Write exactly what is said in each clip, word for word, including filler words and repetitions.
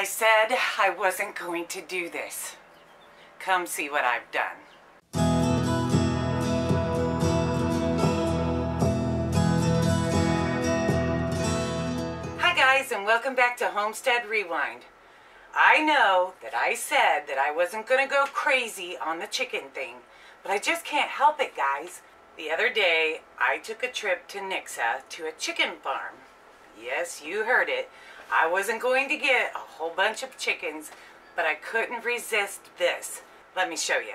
I said I wasn't going to do this. Come see what I've done. Hi guys, and welcome back to Homestead Rewind. I know that I said that I wasn't going to go crazy on the chicken thing, but I just can't help it, guys. The other day, I took a trip to Nixa to a chicken farm. Yes, you heard it. I wasn't going to get a whole bunch of chickens, but I couldn't resist this. Let me show you.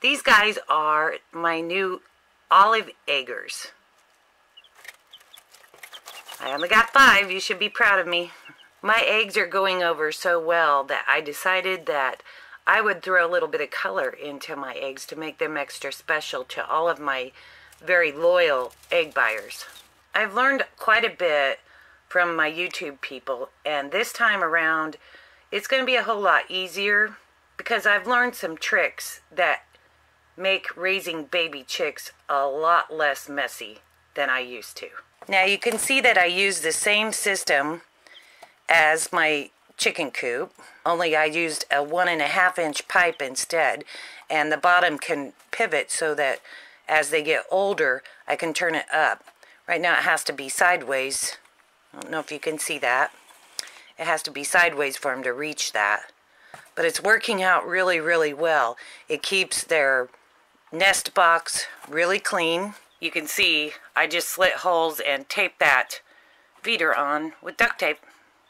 These guys are my new Olive Eggers. I only got five. You should be proud of me. My eggs are going over so well that I decided that I would throw a little bit of color into my eggs to make them extra special to all of my very loyal egg buyers. I've learned quite a bit from my YouTube people, and this time around it's going to be a whole lot easier because I've learned some tricks that make raising baby chicks a lot less messy than I used to. Now you can see that I use the same system as my chicken coop, only I used a one and a half inch pipe instead, and the bottom can pivot so that as they get older I can turn it up. Right now it has to be sideways. I don't know if you can see that. It has to be sideways for them to reach that, but it's working out really really well. It keeps their nest box really clean. You can see I just slit holes and tape that feeder on with duct tape.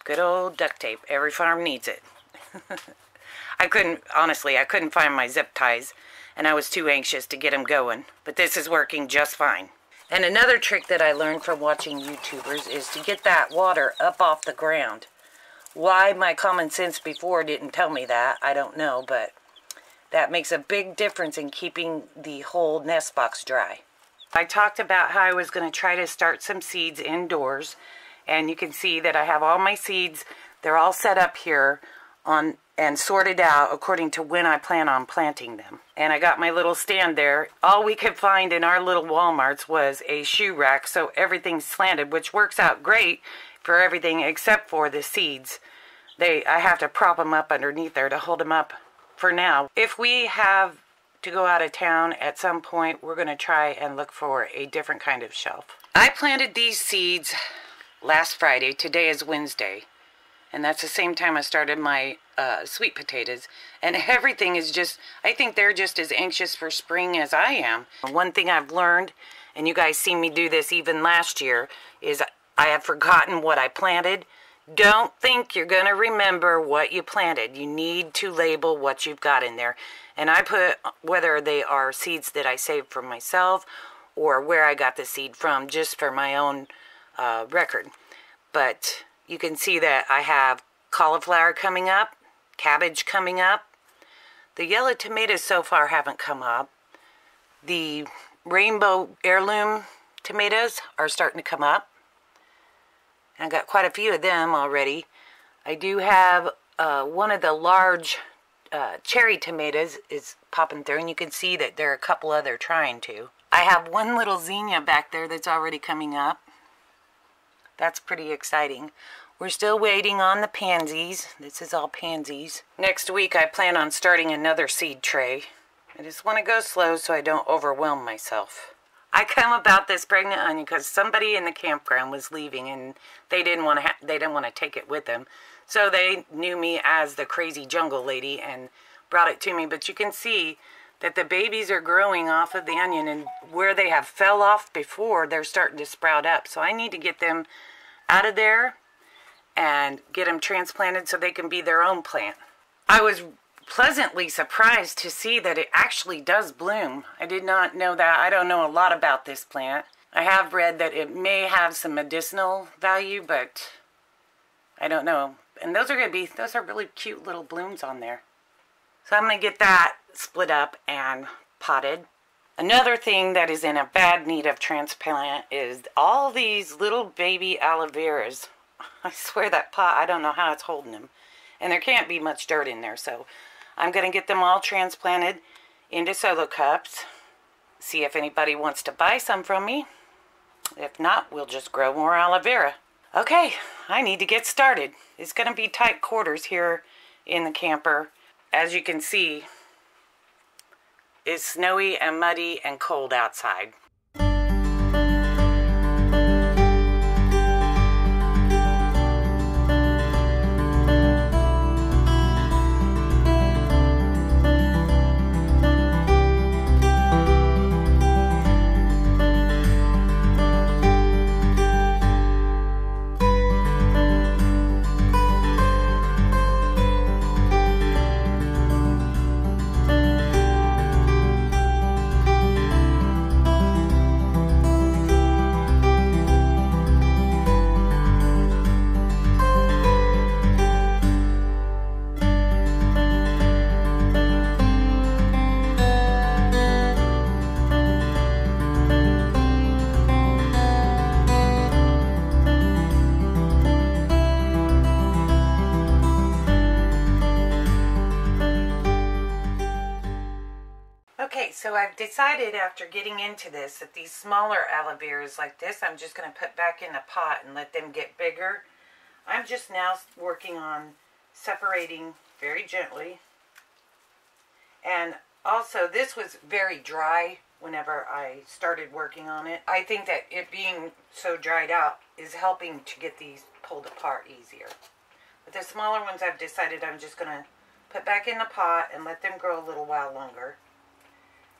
Good old duct tape. Every farm needs it. I couldn't, honestly, I couldn't find my zip ties, and I was too anxious to get them going. But this is working just fine. And another trick that I learned from watching YouTubers is to get that water up off the ground. Why my common sense before didn't tell me that, I don't know, but that makes a big difference in keeping the whole nest box dry. I talked about how I was going to try to start some seeds indoors. And you can see that I have all my seeds. They're all set up here on and sorted out according to when I plan on planting them. And I got my little stand there. All we could find in our little Walmarts was a shoe rack, so everything's slanted, which works out great for everything except for the seeds. They, I have to prop them up underneath there to hold them up for now. If we have to go out of town at some point, we're going to try and look for a different kind of shelf. I planted these seeds last Friday. Today is Wednesday, and that's the same time I started my uh, sweet potatoes, and everything is just, I think they're just as anxious for spring as I am. One thing I've learned, and you guys see me do this even last year, is I have forgotten what I planted. Don't think you're going to remember what you planted. You need to label what you've got in there, and I put whether they are seeds that I saved for myself or where I got the seed from, just for my own Uh, record. But you can see that I have cauliflower coming up, cabbage coming up, the yellow tomatoes so far haven't come up, the rainbow heirloom tomatoes are starting to come up, and I got quite a few of them already. I do have uh, one of the large uh, cherry tomatoes is popping through, and you can see that there are a couple other trying to. I have one little zinnia back there that's already coming up. That's pretty exciting. We're still waiting on the pansies. This is all pansies. Next week I plan on starting another seed tray. I just want to go slow so I don't overwhelm myself. I come about this pregnant onion because somebody in the campground was leaving and they didn't want to ha they didn't want to take it with them. So they knew me as the crazy jungle lady and brought it to me. But you can see that the babies are growing off of the onion, and where they have fell off before, they're starting to sprout up. So I need to get them out of there and get them transplanted so they can be their own plant. I was pleasantly surprised to see that it actually does bloom. I did not know that. I don't know a lot about this plant. I have read that it may have some medicinal value, but I don't know. And those are going to be, those are really cute little blooms on there. So I'm going to get that split up and potted. Another thing that is in a bad need of transplant is all these little baby aloe veras. I swear that pot, I don't know how it's holding them. And there can't be much dirt in there, so I'm going to get them all transplanted into solo cups. See if anybody wants to buy some from me. If not, we'll just grow more aloe vera. Okay, I need to get started. It's going to be tight quarters here in the camper. As you can see, it's snowy and muddy and cold outside. So I've decided after getting into this that these smaller aloe veras like this, I'm just going to put back in the pot and let them get bigger. I'm just now working on separating very gently. And also this was very dry whenever I started working on it. I think that it being so dried out is helping to get these pulled apart easier. But the smaller ones I've decided I'm just going to put back in the pot and let them grow a little while longer.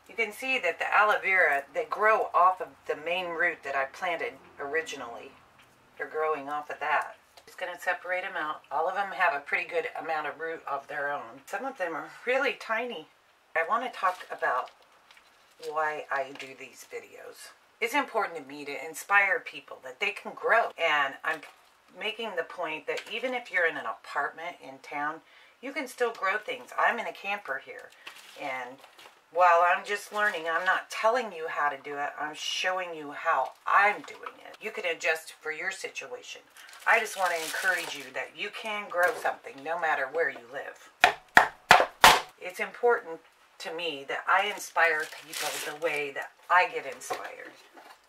You can see that the aloe vera, they grow off of the main root that I planted originally. They're growing off of that. Just going to separate them out. All of them have a pretty good amount of root of their own. Some of them are really tiny. I want to talk about why I do these videos. It's important to me to inspire people that they can grow. And I'm making the point that even if you're in an apartment in town, you can still grow things. I'm in a camper here, and while I'm just learning, I'm not telling you how to do it. I'm showing you how I'm doing it. You can adjust for your situation. I just want to encourage you that you can grow something no matter where you live. It's important to me that I inspire people the way that I get inspired.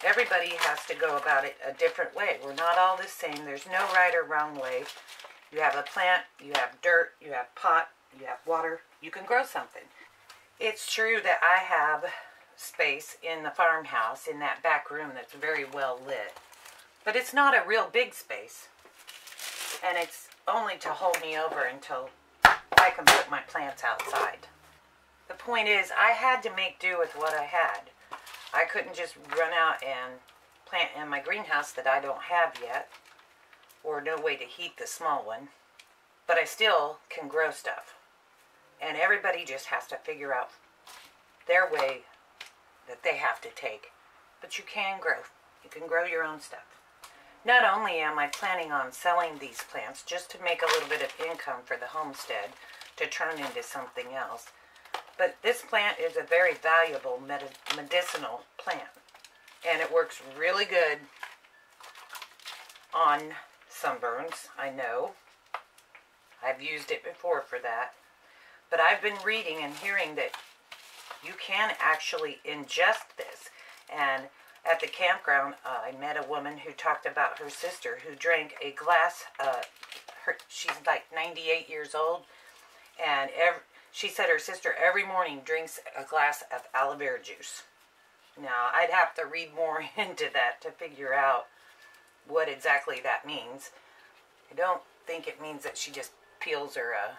Everybody has to go about it a different way. We're not all the same. There's no right or wrong way. You have a plant, you have dirt, you have pot, you have water. You can grow something. It's true that I have space in the farmhouse in that back room that's very well lit, but it's not a real big space, and it's only to hold me over until I can put my plants outside. The point is, I had to make do with what I had. I couldn't just run out and plant in my greenhouse that I don't have yet, or no way to heat the small one, but I still can grow stuff. And everybody just has to figure out their way that they have to take. But you can grow. You can grow your own stuff. Not only am I planning on selling these plants just to make a little bit of income for the homestead to turn into something else, but this plant is a very valuable medicinal plant. And it works really good on sunburns, I know. I've used it before for that. But I've been reading and hearing that you can actually ingest this. And at the campground, uh, I met a woman who talked about her sister who drank a glass. Uh, her, she's like ninety-eight years old. And every, she said her sister every morning drinks a glass of aloe vera juice. Now, I'd have to read more into that to figure out what exactly that means. I don't think it means that she just peels her... Uh,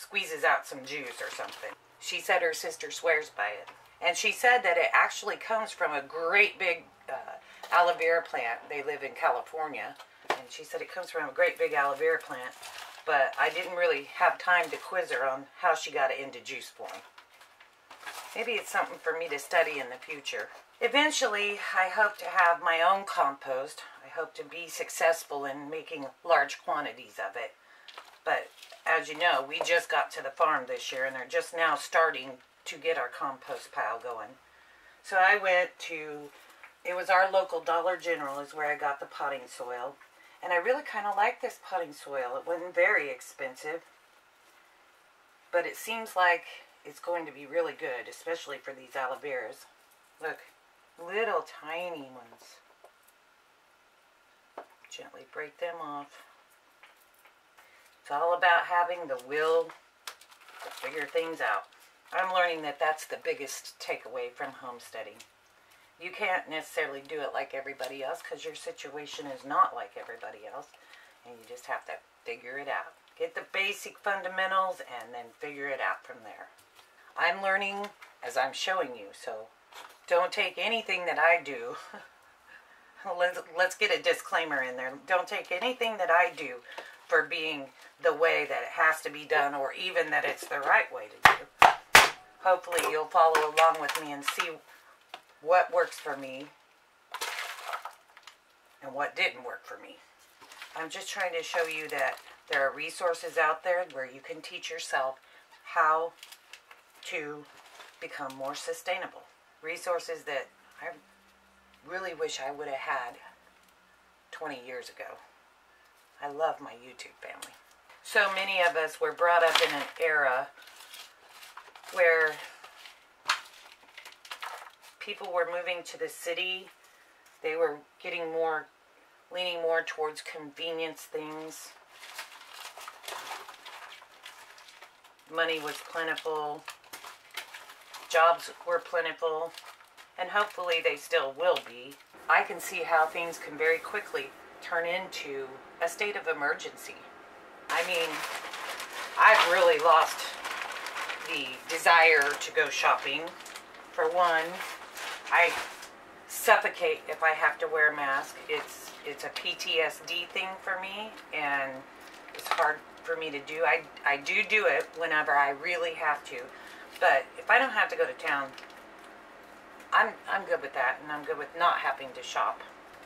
squeezes out some juice or something. She said her sister swears by it. And she said that it actually comes from a great big uh, aloe vera plant. They live in California. And she said it comes from a great big aloe vera plant. But I didn't really have time to quiz her on how she got it into juice form. Maybe it's something for me to study in the future. Eventually, I hope to have my own compost. I hope to be successful in making large quantities of it. But as you know, we just got to the farm this year, and they're just now starting to get our compost pile going. So I went to, it was our local Dollar General is where I got the potting soil. And I really kind of like this potting soil. It wasn't very expensive, but it seems like it's going to be really good, especially for these aloe veras. Look, little tiny ones. Gently break them off. It's all about having the will to figure things out. I'm learning that that's the biggest takeaway from homesteading. You can't necessarily do it like everybody else because your situation is not like everybody else. And you just have to figure it out. Get the basic fundamentals and then figure it out from there. I'm learning as I'm showing you, so don't take anything that I do. let's, let's get a disclaimer in there. Don't take anything that I do for being the way that it has to be done or even that it's the right way to do. Hopefully you'll follow along with me and see what works for me and what didn't work for me. I'm just trying to show you that there are resources out there where you can teach yourself how to become more sustainable. Resources that I really wish I would have had twenty years ago. I love my YouTube family. So many of us were brought up in an era where people were moving to the city. They were getting more, leaning more towards convenience things. Money was plentiful, jobs were plentiful, and hopefully they still will be. I can see how things can very quickly turn into a state of emergency. I mean, I've really lost the desire to go shopping. For one, I suffocate if I have to wear a mask. It's, it's a P T S D thing for me, and it's hard for me to do. I, I do do it whenever I really have to, but if I don't have to go to town, I'm, I'm good with that, and I'm good with not having to shop.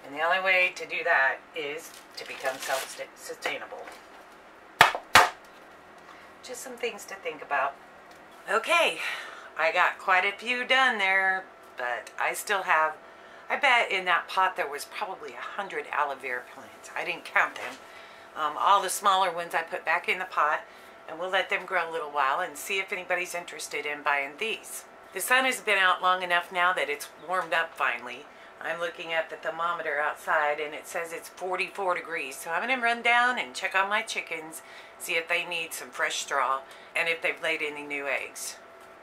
And the only way to do that is to become self-sustainable. Just some things to think about. Okay, I got quite a few done there, but I still have, I bet in that pot there was probably a hundred aloe vera plants. I didn't count them. Um, all the smaller ones I put back in the pot, and we'll let them grow a little while and see if anybody's interested in buying these. The sun has been out long enough now that it's warmed up finally. I'm looking at the thermometer outside and it says it's forty-four degrees, so I'm going to run down and check on my chickens, see if they need some fresh straw and if they've laid any new eggs.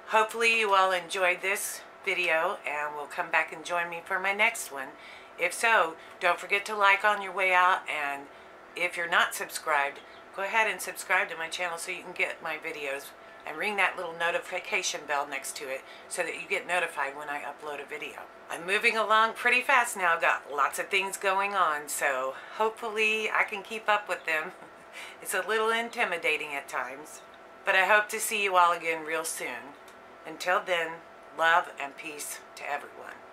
Hopefully you all enjoyed this video and will come back and join me for my next one. If so, don't forget to like on your way out, and if you're not subscribed, go ahead and subscribe to my channel so you can get my videos, and ring that little notification bell next to it so that you get notified when I upload a video. I'm moving along pretty fast now. I've got lots of things going on, so hopefully I can keep up with them. It's a little intimidating at times, but I hope to see you all again real soon. Until then, love and peace to everyone.